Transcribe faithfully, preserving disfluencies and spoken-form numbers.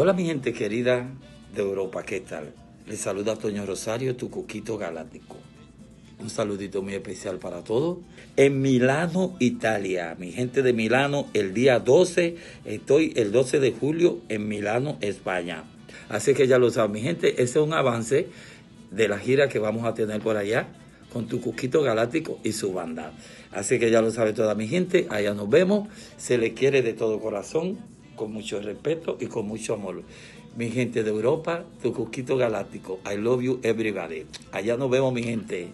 Hola mi gente querida de Europa, ¿qué tal? Les saluda Toño Rosario, tu coquito galáctico. Un saludito muy especial para todos. En Milano, Italia, mi gente de Milano, el día doce, estoy el doce de julio en Milano, España. Así que ya lo saben, mi gente, ese es un avance de la gira que vamos a tener por allá con tu coquito galáctico y su banda. Así que ya lo sabe toda mi gente, allá nos vemos, se les quiere de todo corazón, con mucho respeto y con mucho amor. Mi gente de Europa, tu coquito galáctico. I love you everybody. Allá nos vemos, mi gente.